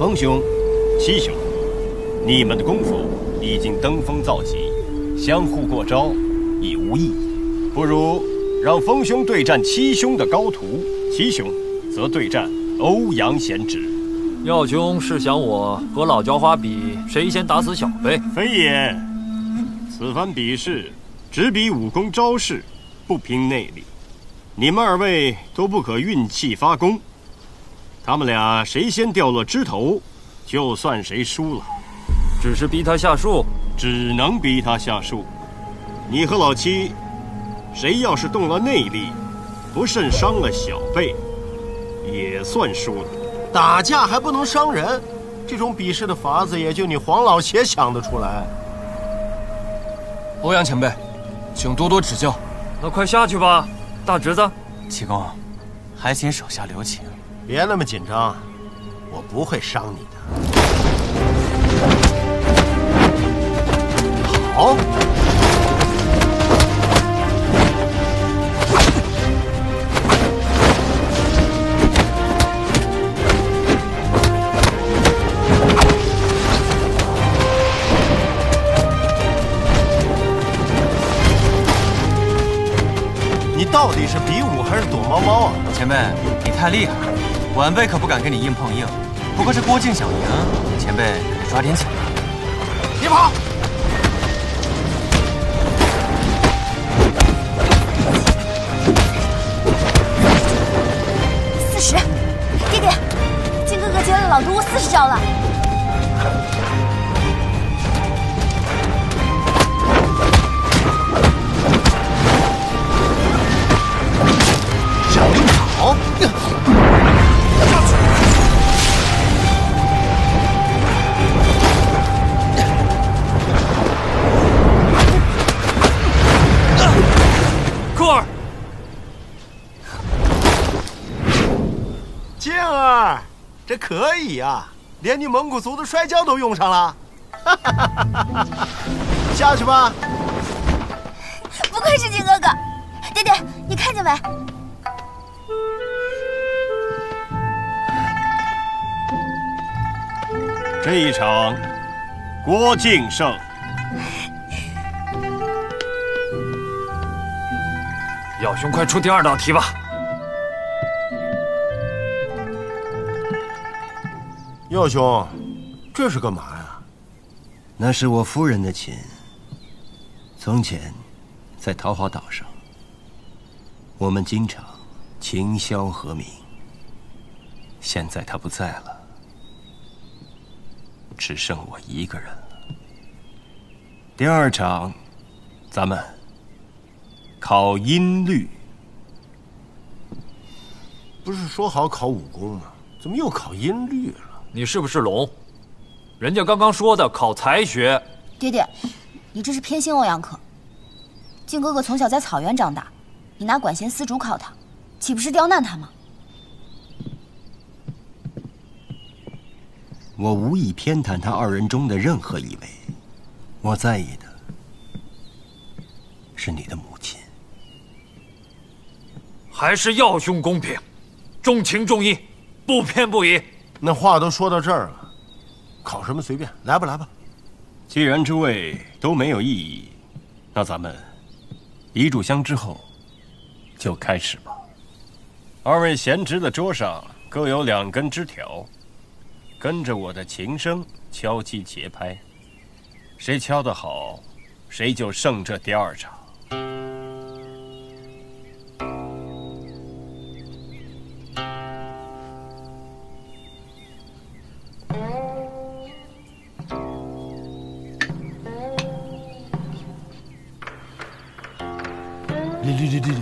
风兄、七兄，你们的功夫已经登峰造极，相互过招已无意义。不如让风兄对战七兄的高徒，七兄则对战欧阳贤侄。耀兄是想我和老叫花比谁先打死小辈？非也，此番比试只比武功招式，不拼内力。你们二位都不可运气发功。 他们俩谁先掉落枝头，就算谁输了。只是逼他下树，只能逼他下树。你和老七，谁要是动了内力，不慎伤了小辈，也算输了。打架还不能伤人，这种比试的法子也就你黄老邪想得出来。欧阳前辈，请多多指教。那快下去吧，大侄子。七公，还请手下留情。 别那么紧张，我不会伤你的。好，你到底是比武还是躲猫猫啊？前辈，你太厉害了。 晚辈可不敢跟你硬碰硬，不过这郭靖想赢，前辈可得抓点紧啊！别跑！40，弟弟，靖哥哥接了老毒物40招了。闪灵草。 靖儿，靖儿，这可以啊，连你蒙古族的摔跤都用上了。下去吧。不愧是靖哥哥，爹爹，你看见没？ 这一场，郭靖胜。耀兄，快出第二道题吧。耀兄，这是干嘛呀？那是我夫人的琴。从前，在桃花岛上，我们经常琴箫和鸣。现在她不在了。 只剩我一个人了。第二场，咱们考音律。不是说好考武功吗？怎么又考音律了？你是不是聋？人家刚刚说的考才学。爹爹，你这是偏心欧阳可。靖哥哥从小在草原长大，你拿管弦丝竹考他，岂不是刁难他吗？ 我无意偏袒他二人中的任何一位，我在意的是你的母亲。还是耀兄公平，重情重义，不偏不倚。那话都说到这儿了，考什么随便，来吧来吧。既然诸位都没有异议，那咱们一炷香之后就开始吧。二位贤侄的桌上各有2根枝条。 跟着我的琴声敲击节拍，谁敲得好，谁就胜这第二场。立。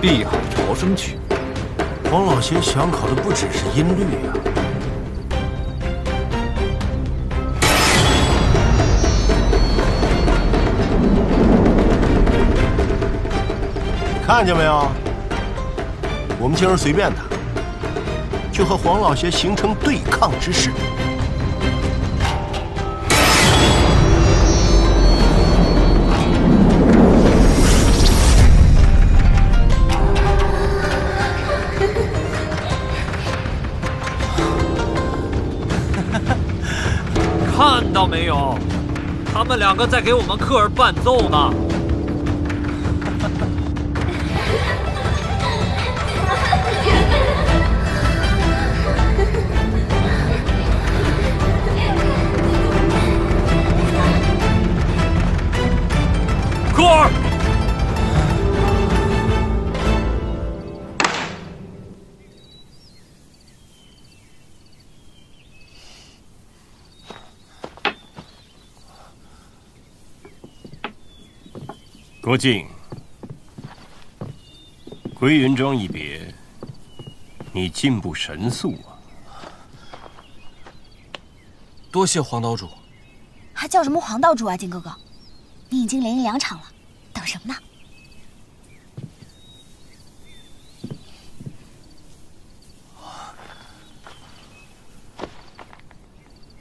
碧海潮生曲》。黄老邪想考的不只是音律呀、啊。 看见没有？我们今儿随便他，就和黄老邪形成对抗之势。看到没有？他们两个在给我们科尔伴奏呢。 科尔，郭靖，归云庄一别，你进步神速啊！多谢黄岛主。还叫什么黄岛主啊，靖哥哥？ 你已经连赢2场了，等什么呢？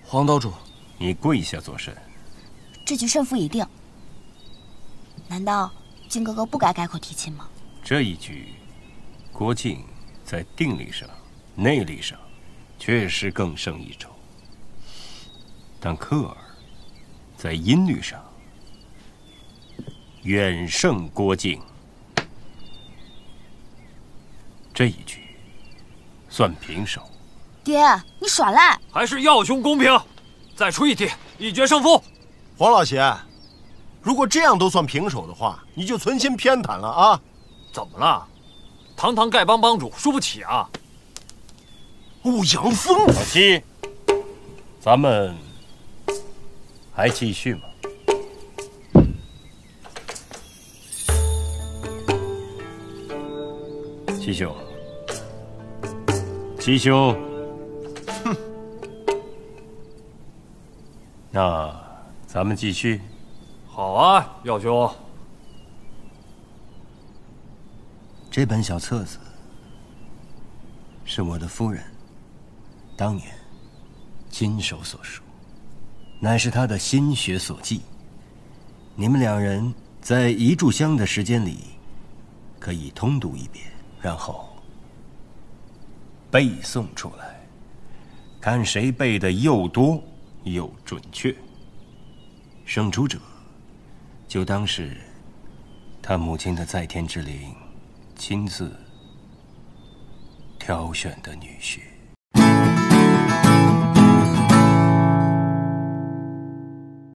黄岛主，你跪下作甚？这局胜负已定。难道靖哥哥不该改口提亲吗？这一局，郭靖在定力上、内力上确实更胜一筹，但科尔在音律上。 远胜郭靖，这一局算平手。爹，你耍赖！还是耀兄公平，再出一题，一决胜负。黄老邪，如果这样都算平手的话，你就存心偏袒了啊！怎么了？堂堂丐帮帮主输不起啊！欧阳锋，小七，咱们还继续吗？ 七兄，七兄，哼，那咱们继续。好啊，耀兄。这本小册子是我的夫人当年亲手所书，乃是她的心血所寄。你们两人在一炷香的时间里，可以通读一遍。 然后背诵出来，看谁背的又多又准确。胜出者就当是他母亲的在天之灵亲自挑选的女婿。